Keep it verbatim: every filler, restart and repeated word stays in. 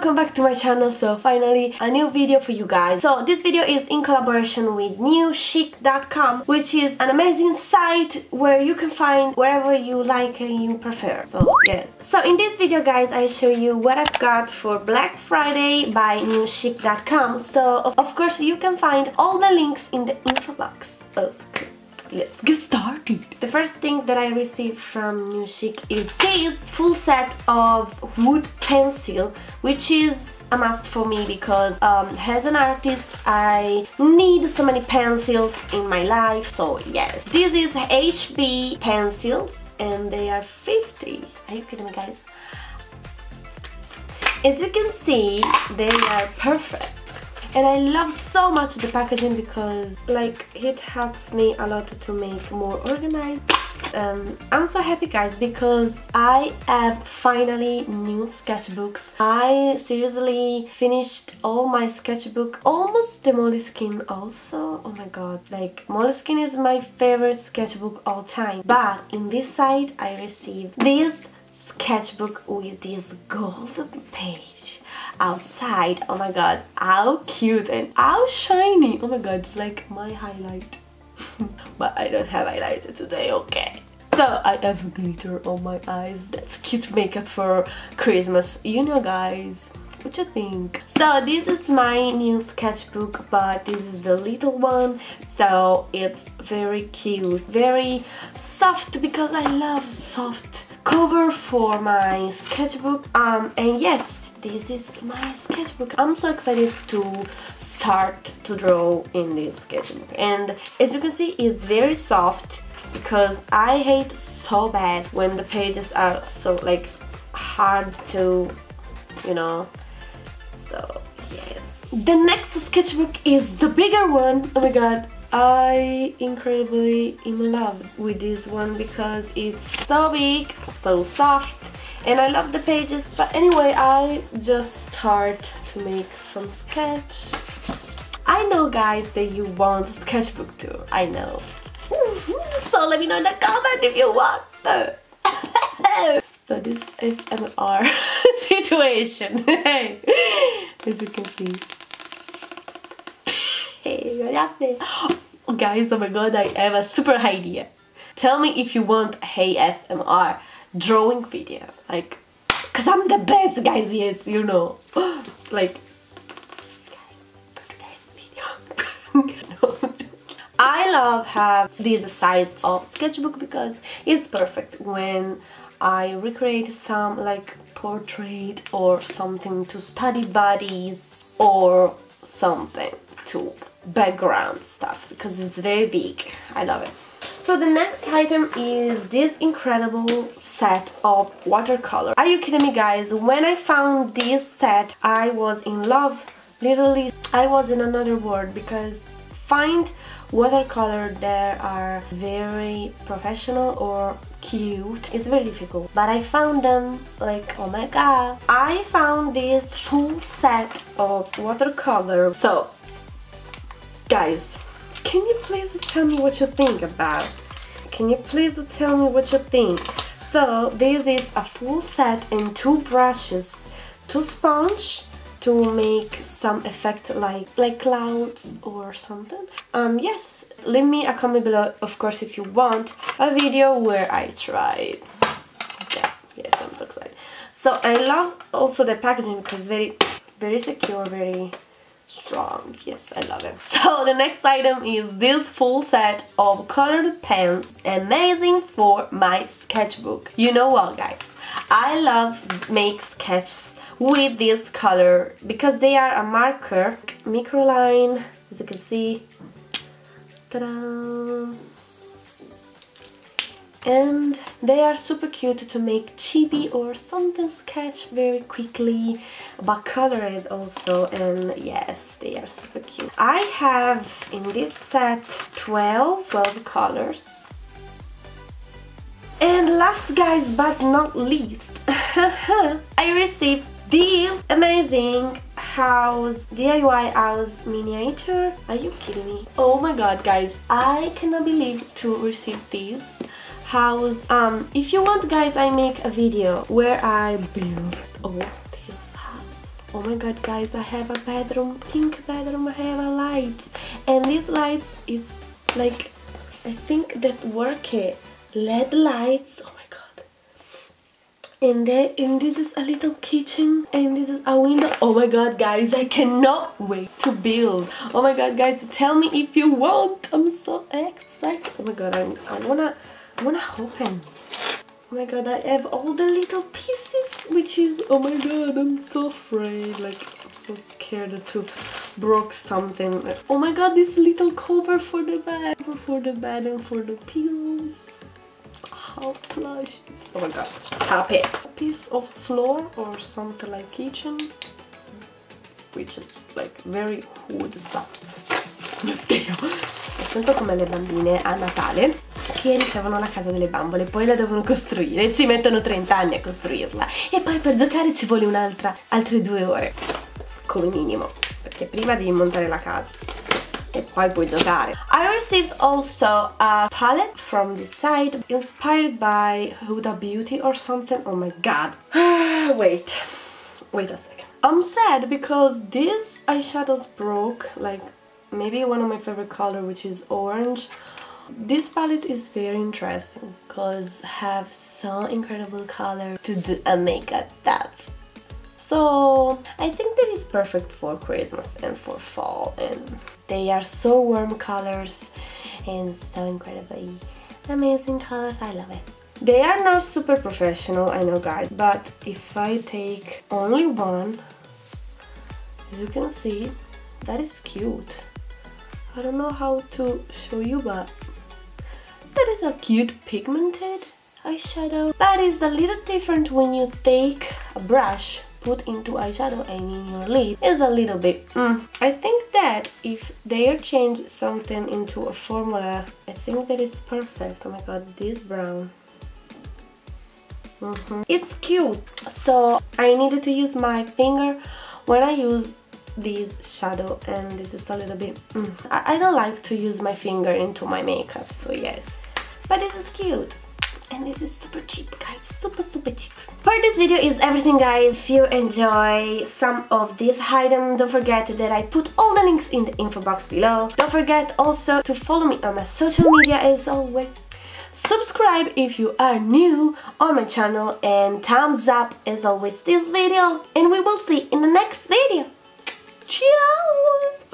welcome back to my channel. So finally a new video for you guys. So this video is in collaboration with Newchic dot com, which is an amazing site where you can find wherever you like and you prefer. So yes, so in this video guys I show you what I've got for Black Friday by Newchic dot com. So of course you can find all the links in the info box. Oh, let's get started. The first thing that I received from Newchic is this full set of wood pencil, which is a must for me because um, as an artist I need so many pencils in my life. So yes, this is H B pencils and they are fifty. Are you kidding me guys? As you can see, they are perfect. And I love so much the packaging because like it helps me a lot to make more organized. Um, I'm so happy guys because I have finally new sketchbooks. I seriously finished all my sketchbook, almost the Molly Skin also. Oh my god, like Molly Skin is my favorite sketchbook all time. But in this side I received this sketchbook with this golden page outside. Oh my god, how cute and how shiny. Oh my god, it's like my highlight. But I don't have highlighter today, okay. So I have glitter on my eyes. That's cute makeup for Christmas, you know guys. What you think? So this is my new sketchbook, but this is the little one. So it's very cute, very soft because I love soft cover for my sketchbook. Um, and yes, this is my sketchbook. I'm so excited to start to draw in this sketchbook. And as you can see, it's very soft because I hate so bad when the pages are so like hard to, you know. So yes. The next sketchbook is the bigger one. Oh my god, I incredibly in love with this one because it's so big, so soft. And I love the pages, but anyway, I just start to make some sketch. I know guys that you want a sketchbook too, I know. So let me know in the comment if you want. So this is M R situation. As you can see. Hey, what happened? Oh, guys, oh my god, I have a super idea. Tell me if you want A S M R. Drawing video, like, cause I'm the best, guys. Yes, you know, like, guys, for today's video. No, I'm joking. I love have this size of sketchbook because it's perfect when I recreate some like portrait or something to study bodies or something to background stuff because it's very big. I love it. So the next item is this incredible set of watercolor. Are you kidding me guys? When I found this set I was in love. Literally I was in another world because find watercolor that are very professional or cute, it's very difficult. But I found them like, oh my god. I found this full set of watercolor. So guys, can you please tell me what you think about? Can you please tell me what you think? So this is a full set and two brushes, two sponge to make some effect like like clouds or something. Um yes, leave me a comment below of course if you want a video where I tried. Yeah, yes, I'm so excited. So I love also the packaging because very very secure, very strong. Yes, I love it. So the next item is this full set of colored pens, amazing for my sketchbook. You know what guys, I love make sketches with this color because they are a marker microline, as you can see. Ta-da! And they are super cute to make chibi or something sketch very quickly, but colored also. And yes, they are super cute. I have in this set twelve colors. And last guys but not least, I received this amazing house, D I Y house miniature. Are you kidding me? Oh my god guys, I cannot believe to receive this house. Um if you want guys, I make a video where I build all this house. Oh my god, guys, I have a bedroom, pink bedroom, I have a light. And these lights is like, I think that work L E D lights. Oh my god. And then, and this is a little kitchen, and this is a window. Oh my god, guys, I cannot wait to build. Oh my god, guys, tell me if you want. I'm so excited. Oh my god, I'm, I wanna, I wanna open. Oh my god, I have all the little pieces, which is, oh my god, I'm so afraid, like, I'm so scared to break something. Oh my god, this little cover for the bed, for the bed and for the pillows. How plush. Oh my god, stop it. A piece of floor or something like kitchen, which is like very wood stuff. Mio Dio! È sempre come le bambine a Natale, che ricevono la casa delle bambole, poi la devono costruire, ci mettono trenta anni a costruirla e poi per giocare ci vuole un'altra, altre due ore come minimo, perché prima devi montare la casa e poi puoi giocare. I received also a palette from this side, inspired by Huda Beauty or something. Oh my god. Wait, wait a second. I'm sad because these eyeshadows broke, like maybe one of my favorite color, which is orange. This palette is very interesting because have some incredible color to do a makeup stuff. So I think that is perfect for Christmas and for fall, and they are so warm colors and so incredibly amazing colors. I love it. They are not super professional, I know, guys, but if I take only one, as you can see, that is cute. I don't know how to show you, but that is a cute pigmented eyeshadow, but it's a little different when you take a brush, put into eyeshadow, I mean your lid. It's a little bit mm. I think that if they change something into a formula, I think that is perfect. Oh my god, this brown. Mm-hmm. It's cute. So I needed to use my finger when I use this shadow, and this is a little bit mm. I, I don't like to use my finger into my makeup, so yes, but this is cute and this is super cheap, guys, super super cheap. For this video is everything, guys. If you enjoy some of this item, don't forget that I put all the links in the info box below. Don't forget also to follow me on my social media as always. Subscribe if you are new on my channel, and thumbs up as always this video, and we will see in the next video. Ciao!